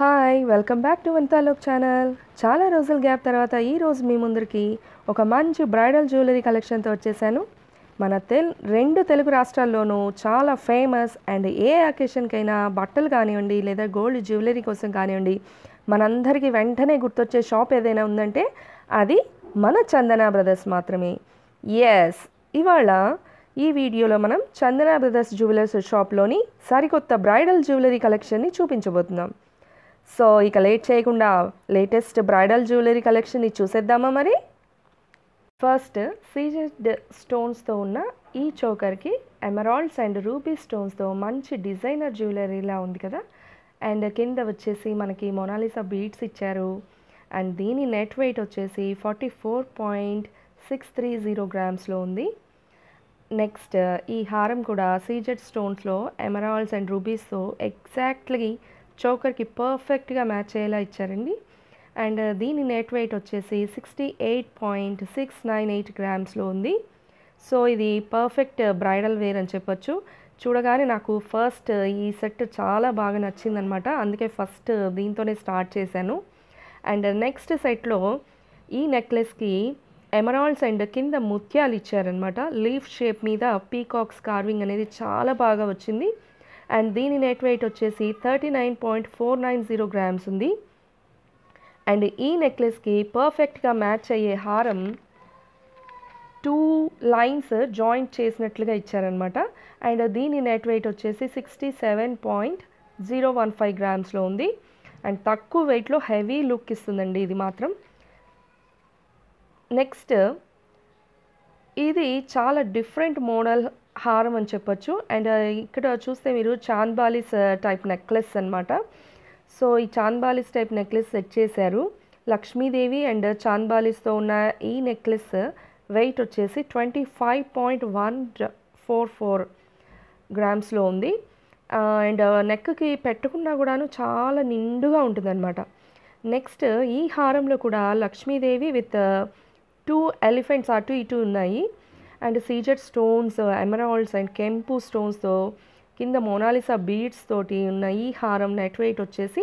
Hi welcome back to Vanitha Lok channel. చాలా రోజుల gap తర్వాత ఈ రోజు మీ ముందుకి ఒక మంచి బ్రైడల్ జ్యువెలరీ కలెక్షన్తో వచ్చేసాను. మన రెండు తెలుగు రాష్ట్రాల్లోనూ చాలా ఫేమస్ అండ్ ఏ అకేషన్కైనా బట్టలు కానివ్వండి లేదా గోల్డ్ జ్యువెలరీ కోసం కానివ్వండి మనందరికీ వెంటనే గుర్తొచ్చే షాప్ ఏదైనా ఉందంటే అది మన చందన బ్రదర్స్ మాత్రమే. ఎస్, ఇవాళ ఈ వీడియోలో మనం చందన బ్రదర్స్ జ్యువెలర్స్ షాప్లోని సరికొత్త బ్రైడల్ జ్యువెలరీ కలెక్షన్ని చూపించబోతున్నాం. సో ఇక లేట్ చేయకుండా లేటెస్ట్ బ్రైడల్ జ్యువెలరీ కలెక్షన్ని చూసేద్దామా మరి. ఫస్ట్ సీజెడ్ స్టోన్స్తో ఉన్న ఈ చోకర్కి ఎమరాల్డ్స్ అండ్ రూబీ స్టోన్స్తో మంచి డిజైనర్ జ్యువెలరీలా ఉంది కదా. అండ్ కింద వచ్చేసి మనకి మొనాలిసా బీడ్స్ ఇచ్చారు. అండ్ దీని నెట్ వెయిట్ వచ్చేసి 44.630 గ్రామ్స్లో ఉంది. నెక్స్ట్ ఈ హారం కూడా సీజెడ్ స్టోన్స్లో ఎమరాల్డ్స్ అండ్ రూబీస్తో ఎగ్జాక్ట్లీ చోకర్కి పర్ఫెక్ట్గా మ్యాచ్ అయ్యేలా ఇచ్చారండి. అండ్ దీని నెట్ వెయిట్ వచ్చేసి 68.698 గ్రామ్స్లో ఉంది. సో ఇది పర్ఫెక్ట్ బ్రైడల్ వేర్ అని చెప్పొచ్చు. చూడగానే నాకు ఫస్ట్ ఈ సెట్ చాలా బాగా నచ్చిందనమాట, అందుకే ఫస్ట్ దీంతోనే స్టార్ట్ చేశాను. అండ్ నెక్స్ట్ సెట్లో ఈ నెక్లెస్కి ఎమరాల్డ్స్ అండ్ కింద ముత్యాలు ఇచ్చారనమాట. లీఫ్ షేప్ మీద పీకాక్స్ కార్వింగ్ అనేది చాలా బాగా వచ్చింది. అండ్ దీని నెట్ వెయిట్ వచ్చేసి 39.490 గ్రామ్స్ ఉంది. అండ్ ఈ నెక్లెస్కి పర్ఫెక్ట్గా మ్యాచ్ అయ్యే హారం 2 లైన్స్ జాయింట్ చేసినట్లుగా ఇచ్చారనమాట. అండ్ దీని నెట్ వెయిట్ వచ్చేసి 67.015 గ్రామ్స్లో ఉంది. అండ్ తక్కువ వెయిట్లో హెవీ లుక్ ఇస్తుందండి ఇది మాత్రం. నెక్స్ట్ ఇది చాలా డిఫరెంట్ మోడల్ హారం అని చెప్పచ్చు. అండ్ ఇక్కడ చూస్తే మీరు చాంద్బాలిస్ టైప్ నెక్లెస్ అనమాట. సో ఈ చాంద్బాలిస్ టైప్ నెక్లెస్ సెట్ చేశారు. లక్ష్మీదేవి అండ్ చాంద్బాలిస్తో ఉన్న ఈ నెక్లెస్ వెయిట్ వచ్చేసి 25.144 గ్రామ్స్లో ఉంది. అండ్ నెక్కి పెట్టుకున్నా కూడాను చాలా నిండుగా ఉంటుందన్నమాట. నెక్స్ట్ ఈ హారంలో కూడా లక్ష్మీదేవి విత్ 2 ఎలిఫెంట్స్ అటు ఇటు ఉన్నాయి. And CZ stones, emeralds and కెంపు స్టోన్స్తో కింద మోనాలిసా బీడ్స్ తోటి ఉన్న ఈ హారం నెట్ వెయిట్ వచ్చేసి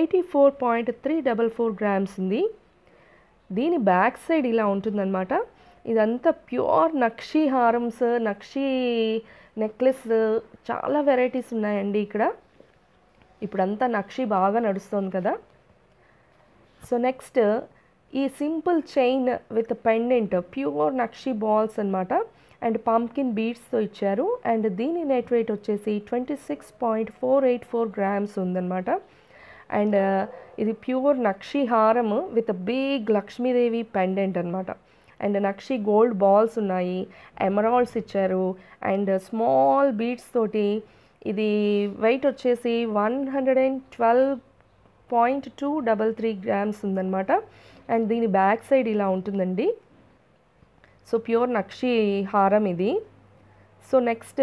84.344 గ్రామ్స్ ఉంది. దీని బ్యాక్ సైడ్ ఇలా ఉంటుందన్నమాట. ఇదంతా ప్యూర్ నక్షీ హారమ్స్, నక్షీ నెక్లెస్ చాలా వెరైటీస్ ఉన్నాయండి ఇక్కడ. ఇప్పుడంతా నక్షీ బాగా నడుస్తుంది కదా. సో నెక్స్ట్ ఈ simple chain with pendant pure nakshi balls అనమాట. అండ్ పంకిన్ బీడ్స్తో ఇచ్చారు. అండ్ దీని నెట్ వెయిట్ వచ్చేసి 26.484 గ్రామ్స్ ఉందన్నమాట. అండ్ ఇది ప్యూర్ నక్షి హారం విత్ బిగ్ లక్ష్మీదేవి పెండెంట్ అనమాట. అండ్ నక్షి గోల్డ్ బాల్స్ ఉన్నాయి, ఎమరాల్డ్స్ ఇచ్చారు అండ్ స్మాల్ బీడ్స్ తోటి. ఇది వెయిట్ వచ్చేసి 112.233 గ్రామ్స్ ఉందన్నమాట. అండ్ దీని బ్యాక్ సైడ్ ఇలా ఉంటుందండి. సో ప్యూర్ నక్షి హారం ఇది. సో నెక్స్ట్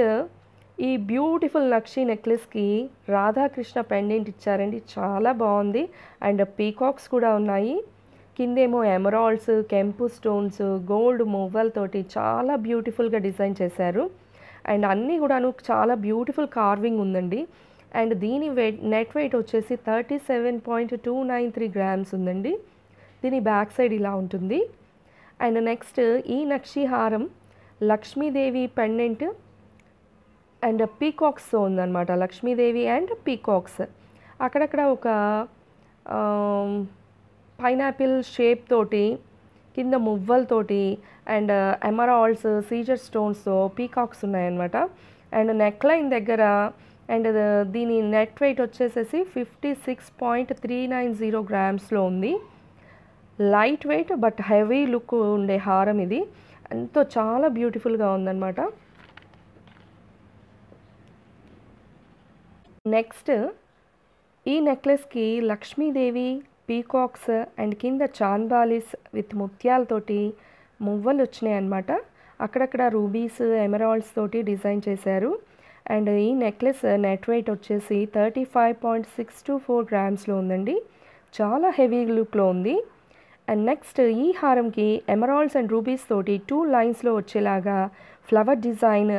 ఈ బ్యూటిఫుల్ నక్షి నెక్లెస్కి రాధాకృష్ణ పెండెంట్ ఇచ్చారండి, చాలా బాగుంది. అండ్ పీకాక్స్ కూడా ఉన్నాయి. కిందేమో ఎమరాల్డ్స్, కెంపు స్టోన్స్, గోల్డ్ మువ్వలతోటి చాలా బ్యూటిఫుల్గా డిజైన్ చేశారు. అండ్ అన్నీ కూడాను చాలా బ్యూటిఫుల్ కార్వింగ్ ఉందండి. అండ్ దీని నెట్ వెయిట్ వచ్చేసి 37.293 గ్రామ్స్ ఉందండి. దీని బ్యాక్ సైడ్ ఇలా ఉంటుంది. అండ్ నెక్స్ట్ ఈ నక్షి హారం లక్ష్మీదేవి పెండెంట్ అండ్ పీకాక్స్తో ఉందన్నమాట. లక్ష్మీదేవి అండ్ పీకాక్స్ అక్కడక్కడ ఒక పైనాపిల్ షేప్ తోటి, కింద మువ్వలతోటి అండ్ ఎమరాల్డ్స్, సీజర్ స్టోన్స్తో పీకాక్స్ ఉన్నాయన్నమాట. అండ్ నెక్లైన్ దగ్గర అండ్ దీని నెట్ వెయిట్ వచ్చేసేసి 56.390 గ్రామ్స్లో ఉంది. Light weight but heavy look ఉండే హారం ఇది. ఎంతో చాలా బ్యూటిఫుల్గా ఉందన్నమాట. నెక్స్ట్ ఈ నెక్లెస్కి లక్ష్మీదేవి, పీకాక్స్ అండ్ కింద చాంద్బాలిస్ విత్ ముత్యాలతోటి మువ్వలు వచ్చినాయి అన్నమాట. అక్కడక్కడ రూబీస్, ఎమరాల్డ్స్ తోటి డిజైన్ చేశారు. అండ్ ఈ నెక్లెస్ నెట్ వెయిట్ వచ్చేసి 35.624 గ్రామ్స్లో ఉందండి. చాలా హెవీ లుక్లో ఉంది. అండ్ నెక్స్ట్ ఈ హారంకి ఎమరాల్డ్స్ అండ్ రూబీస్ తోటి 2 లైన్స్లో వచ్చేలాగా ఫ్లవర్ డిజైన్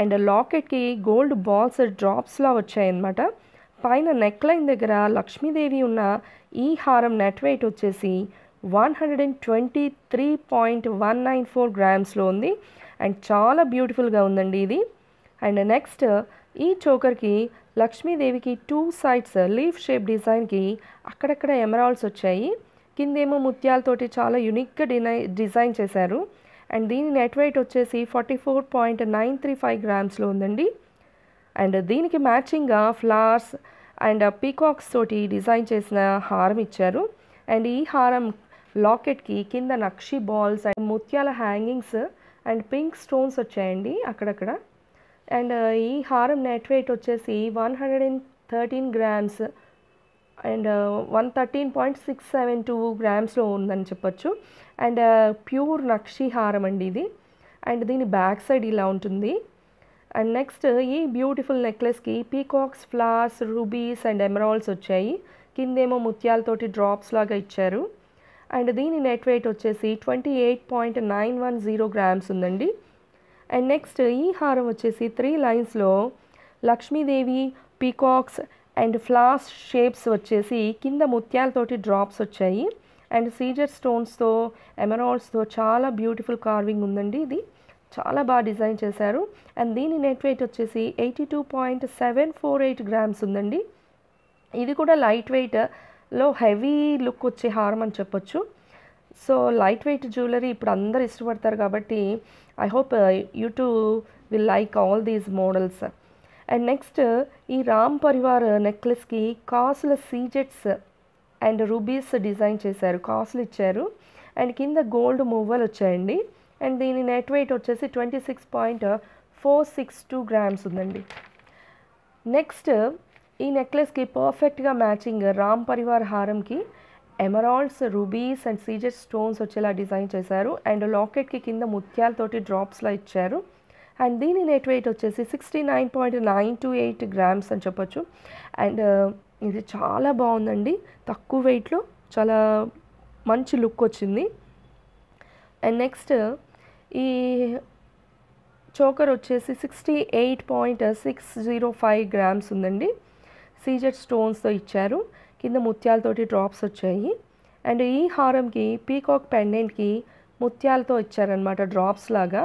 అండ్ లాకెట్కి గోల్డ్ బాల్స్ డ్రాప్స్లా వచ్చాయన్నమాట. పైన నెక్లైన్ దగ్గర లక్ష్మీదేవి ఉన్న ఈ హారం నెట్ వెయిట్ వచ్చేసి 123.194 గ్రామ్స్లో ఉంది అండ్ చాలా బ్యూటిఫుల్గా ఉందండి ఇది. అండ్ నెక్స్ట్ ఈ చోకర్కి లక్ష్మీదేవికి 2 సైడ్స్ లీఫ్ షేప్ డిజైన్కి అక్కడక్కడ ఎమరాల్డ్స్ వచ్చాయి, కిందేమో ముత్యాలతోటి చాలా యునిక్గా డిజైన్ చేశారు. అండ్ దీని నెట్ వెయిట్ వచ్చేసి 44.935 గ్రామ్స్లో ఉందండి. అండ్ దీనికి మ్యాచింగ్గా ఫ్లవర్స్ అండ్ పీకాక్స్ తోటి డిజైన్ చేసిన హారం ఇచ్చారు. అండ్ ఈ హారం లాకెట్కి కింద నక్షి బాల్స్ అండ్ ముత్యాల హ్యాంగింగ్స్ అండ్ పింక్ స్టోన్స్ వచ్చాయండి అక్కడక్కడ. అండ్ ఈ హారం నెట్ వెయిట్ వచ్చేసి 113 గ్రామ్స్ అండ్ 113.672 గ్రామ్స్లో ఉందని చెప్పొచ్చు. అండ్ ప్యూర్ నక్షి హారం అండి ఇది. అండ్ దీని బ్యాక్ సైడ్ ఇలా ఉంటుంది. అండ్ నెక్స్ట్ ఈ బ్యూటిఫుల్ నెక్లెస్కి peacocks, flowers, rubies and emeralds వచ్చాయి, కిందేమో ముత్యాలతోటి డ్రాప్స్ లాగా ఇచ్చారు. అండ్ దీని నెట్ వెయిట్ వచ్చేసి 28.910 గ్రామ్స్ ఉందండి. అండ్ నెక్స్ట్ ఈ హారం వచ్చేసి 3 లైన్స్లో Lakshmidevi, peacocks and flowers shapes వచ్చేసి కింద ముత్యాలతోటి డ్రాప్స్ వచ్చాయి అండ్ సీజర్ స్టోన్స్తో ఎమరాల్డ్స్తో చాలా బ్యూటిఫుల్ కార్వింగ్ ఉందండి ఇది, చాలా బాగా డిజైన్ చేశారు. అండ్ దీని నెట్ వెయిట్ వచ్చేసి 82.748 గ్రామ్స్ ఉందండి. ఇది కూడా లైట్ వెయిట్లో హెవీ లుక్ వచ్చే హారం అని చెప్పొచ్చు. సో లైట్ వెయిట్ జ్యువెలరీ ఇప్పుడు అందరు ఇష్టపడతారు కాబట్టి I hope you too will like all these models. And next ఈ రామ్ పరివార్ నెక్లెస్కి కాసుల సీజెట్స్ అండ్ రూబీస్ డిజైన్ చేశారు, కాసులు ఇచ్చారు అండ్ కింద గోల్డ్ మువ్వలు వచ్చాయండి. అండ్ దీని నెట్ వెయిట్ వచ్చేసి 26.462 గ్రామ్స్ ఉందండి. నెక్స్ట్ ఈ నెక్లెస్కి పర్ఫెక్ట్గా మ్యాచింగ్ రామ్ పరివార్ హారంకి emeralds, rubies and CZ stones వచ్చేలా డిజైన్ చేశారు అండ్ లాకెట్కి కింద ముత్యాలతోటి డ్రాప్స్లా ఇచ్చారు. అండ్ దీని నెట్ వెయిట్ వచ్చేసి 69.928 గ్రామ్స్ అని చెప్పొచ్చు. అండ్ ఇది చాలా బాగుందండి, తక్కువ వెయిట్లో చాలా మంచి లుక్ వచ్చింది. అండ్ నెక్స్ట్ ఈ చోకర్ వచ్చేసి 68.605 గ్రామ్స్ ఉందండి. సీజెట్ స్టోన్స్తో ఇచ్చారు, కింద ముత్యాలతోటి డ్రాప్స్ వచ్చాయి. అండ్ ఈ హారంకి పీకాక్ పెండెంట్కి ముత్యాలతో ఇచ్చారనమాట డ్రాప్స్ లాగా.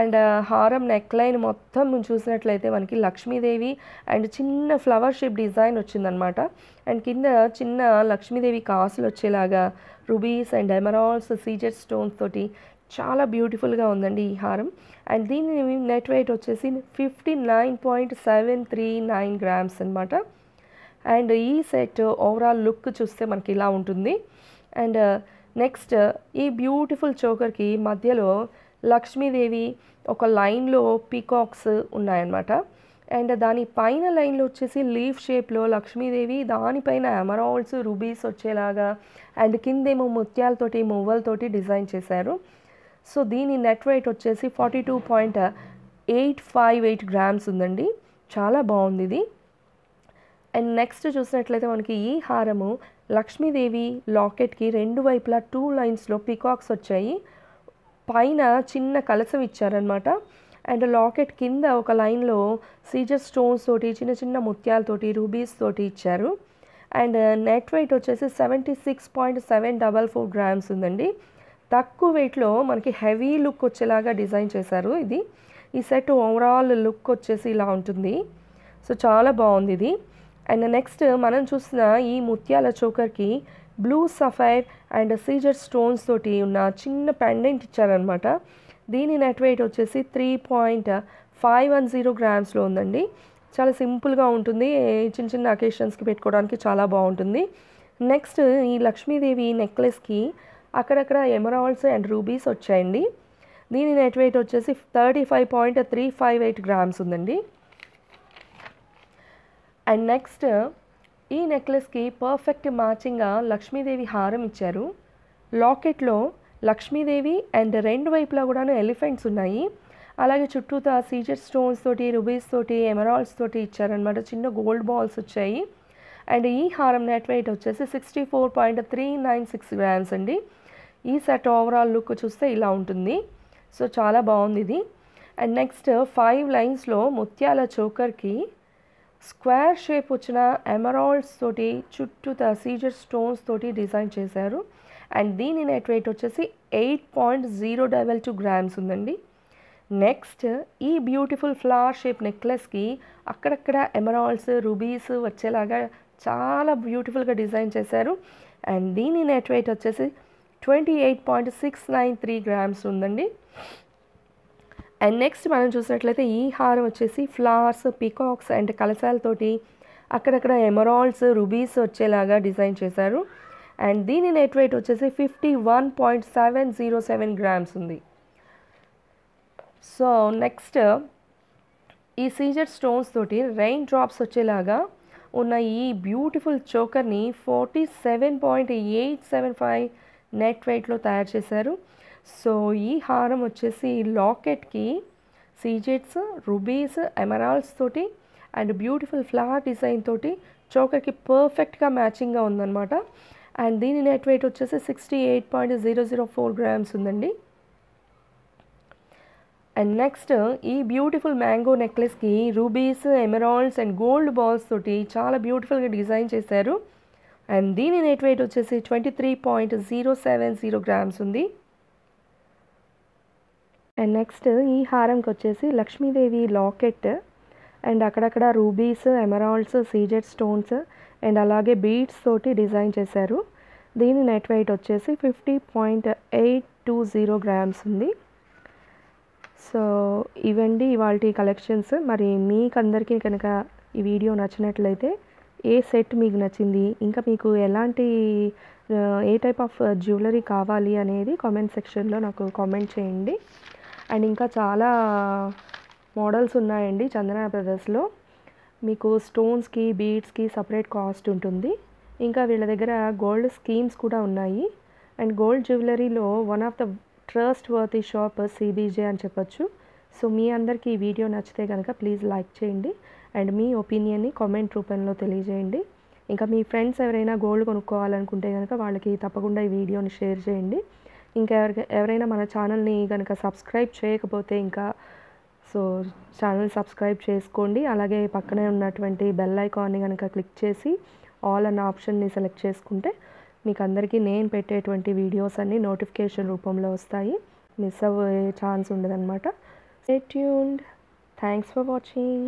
అండ్ హారం నెక్లైన్ మొత్తం చూసినట్లయితే మనకి లక్ష్మీదేవి అండ్ చిన్న ఫ్లవర్ షేప్ డిజైన్ వచ్చిందనమాట. అండ్ కింద చిన్న లక్ష్మీదేవి కాసులు వచ్చేలాగా rubies and emeralds, CZ stones తోటి చాలా బ్యూటిఫుల్గా ఉందండి ఈ హారం. అండ్ దీని నెట్ వెయిట్ వచ్చేసి 59.739 గ్రామ్స్ అనమాట. అండ్ ఈ సెట్ ఓవరాల్ లుక్ చూస్తే మనకి ఇలా ఉంటుంది. అండ్ నెక్స్ట్ ఈ బ్యూటిఫుల్ చోకర్కి మధ్యలో లక్ష్మీదేవి ఒక లైన్లో పీకాక్స్ ఉన్నాయన్నమాట. అండ్ దాని పైన లైన్లో వచ్చేసి లీఫ్ షేప్లో లక్ష్మీదేవి, దానిపైన ఎమరాల్డ్స్, రూబీస్ వచ్చేలాగా అండ్ కిందేమో ముత్యాలతోటి మువ్వలతోటి డిజైన్ చేశారు. సో దీని నెట్ వెయిట్ వచ్చేసి 42.858 గ్రామ్స్ ఉందండి, చాలా బాగుంది ఇది. అండ్ నెక్స్ట్ చూసినట్లయితే మనకి ఈ హారము లక్ష్మీదేవి లాకెట్కి 2 వైపులా 2 లైన్స్లో పీకాక్స్ వచ్చాయి, పైన చిన్న కలసం ఇచ్చారనమాట. అండ్ లాకెట్ కింద ఒక లైన్లో సీజర్ స్టోన్స్ తోటి, చిన్న చిన్న ముత్యాలతోటి, రూబీస్ తోటి ఇచ్చారు. అండ్ నెట్ వెయిట్ వచ్చేసి 76.744 గ్రామ్స్ ఉందండి. తక్కువ వెయిట్లో మనకి హెవీ లుక్ వచ్చేలాగా డిజైన్ చేశారు ఇది. ఈ సెట్ ఓవరాల్ లుక్ వచ్చేసి ఇలా ఉంటుంది. సో చాలా బాగుంది ఇది. అండ్ నెక్స్ట్ మనం చూసిన ఈ ముత్యాల చోకర్కి blue sapphire and CZ stones తోటి ఉన్న చిన్న పెండెంట్ ఇచ్చారనమాట. దీని నెట్ వెయిట్ వచ్చేసి 3.510 గ్రామ్స్లో ఉందండి. చాలా సింపుల్గా ఉంటుంది, చిన్న చిన్న అకేషన్స్కి పెట్టుకోవడానికి చాలా బాగుంటుంది. నెక్స్ట్ ఈ లక్ష్మీదేవి నెక్లెస్కి అక్కడక్కడ ఎమరాల్డ్స్ అండ్ రూబీస్ వచ్చాయండి. దీని నెట్ వెయిట్ వచ్చేసి 35.358 గ్రామ్స్ ఉందండి. అండ్ నెక్స్ట్ ఈ నెక్లెస్కి పర్ఫెక్ట్ మ్యాచింగ్గా లక్ష్మీదేవి హారం ఇచ్చారు. లాకెట్లో లక్ష్మీదేవి అండ్ 2 వైపులా కూడా ఎలిఫెంట్స్ ఉన్నాయి, అలాగే చుట్టూతా సీజర్ స్టోన్స్ తోటి, రుబీస్ తోటి, ఎమరాల్డ్స్ తోటి ఇచ్చారనమాట. చిన్న గోల్డ్ బాల్స్ వచ్చాయి. అండ్ ఈ హారం నెట్ వెయిట్ వచ్చేసి 64.396 గ్రామ్స్ అండి. ఈ సెట్ ఓవరాల్ లుక్ చూస్తే ఇలా ఉంటుంది. సో చాలా బాగుంది ఇది. అండ్ నెక్స్ట్ 5 లైన్స్లో ముత్యాల చోకర్కి స్క్వేర్ షేప్ వచ్చిన ఎమరాల్డ్స్ తోటి చుట్టూ సీజర్ స్టోన్స్ తోటి డిజైన్ చేశారు. అండ్ దీని నెట్ వెయిట్ వచ్చేసి 8.022 గ్రామ్స్ ఉందండి. నెక్స్ట్ ఈ బ్యూటిఫుల్ ఫ్లవర్ షేప్ నెక్లెస్కి అక్కడక్కడ ఎమరాల్డ్స్ రూబీస్ వచ్చేలాగా చాలా బ్యూటిఫుల్గా డిజైన్ చేశారు. అండ్ దీని నెట్ వెయిట్ వచ్చేసి 28.693 గ్రామ్స్ ఉందండి. అండ్ నెక్స్ట్ మనం చూసినట్లయితే ఈ హారం వచ్చేసి ఫ్లవర్స్, పీకాక్స్ అండ్ కలశాలతోటి అక్కడక్కడ ఎమరాల్డ్స్ రూబీస్ వచ్చేలాగా డిజైన్ చేశారు. అండ్ దీని నెట్ వెయిట్ వచ్చేసి 51.707 గ్రామ్స్ ఉంది. సో నెక్స్ట్ ఈ సీజర్ స్టోన్స్ తోటి రెయిన్ డ్రాప్స్ వచ్చేలాగా ఉన్న ఈ బ్యూటిఫుల్ చోకర్ని 47.875 నెట్ వెయిట్లో తయారు చేశారు. సో ఈ హారం వచ్చేసి లాకెట్కి సీజెట్స్, రూబీస్, ఎమరాల్డ్స్ తోటి అండ్ బ్యూటిఫుల్ ఫ్లవర్ డిజైన్ తోటి చోకర్కి పర్ఫెక్ట్గా మ్యాచింగ్గా ఉందన్నమాట. అండ్ దీని నెట్ వెయిట్ వచ్చేసి 68.004 గ్రామ్స్ ఉందండి. అండ్ నెక్స్ట్ ఈ బ్యూటిఫుల్ మ్యాంగో నెక్లెస్కి rubies, emeralds and gold balls తోటి చాలా బ్యూటిఫుల్గా డిజైన్ చేశారు. అండ్ దీని నెట్ వెయిట్ వచ్చేసి 23.070 గ్రామ్స్ ఉంది. అండ్ నెక్స్ట్ ఈ హారంకి వచ్చేసి లక్ష్మీదేవి లాకెట్ అండ్ అక్కడక్కడ rubies, emeralds, CZ stones and అలాగే బీడ్స్ తోటి డిజైన్ చేశారు. దీని నెట్ వెయిట్ వచ్చేసి 50.820 గ్రామ్స్ ఉంది. సో ఇవండి ఇవాల్టి కలెక్షన్స్. మరి మీకు అందరికీ కనుక ఈ వీడియో నచ్చినట్లయితే ఏ సెట్ మీకు నచ్చింది, ఇంకా మీకు ఎలాంటి ఏ టైప్ ఆఫ్ జ్యువెలరీ కావాలి అనేది కామెంట్ సెక్షన్లో నాకు కామెంట్ చేయండి. అండ్ ఇంకా చాలా మోడల్స్ ఉన్నాయండి చందన బ్రదర్స్లో. మీకు స్టోన్స్కి, బీడ్స్కి సపరేట్ కాస్ట్ ఉంటుంది. ఇంకా వీళ్ళ దగ్గర గోల్డ్ స్కీమ్స్ కూడా ఉన్నాయి. అండ్ గోల్డ్ జ్యువెలరీలో one of the trustworthy shop CBJ అని చెప్పొచ్చు. సో మీ అందరికీ ఈ వీడియో నచ్చితే కనుక ప్లీజ్ లైక్ చేయండి అండ్ మీ ఒపీనియన్ని కామెంట్ రూపంలో తెలియజేయండి. ఇంకా మీ ఫ్రెండ్స్ ఎవరైనా గోల్డ్ కొనుక్కోవాలనుకుంటే కనుక వాళ్ళకి తప్పకుండా ఈ వీడియోని షేర్ చేయండి. ఇంకా ఎవరైనా మన ఛానల్ని కనుక సబ్స్క్రైబ్ చేయకపోతే ఇంకా సో ఛానల్ సబ్స్క్రైబ్ చేసుకోండి. అలాగే పక్కనే ఉన్నటువంటి బెల్ ఐకాన్ని కనుక క్లిక్ చేసి ఆల్ అన్న ఆప్షన్ని సెలెక్ట్ చేసుకుంటే మీకు అందరికీ నేను పెట్టేటువంటి వీడియోస్ అన్నీ నోటిఫికేషన్ రూపంలో వస్తాయి. మిస్ అవ్వే ఛాన్స్ ఉండదన్నమాట. Stay tuned. Thanks for watching.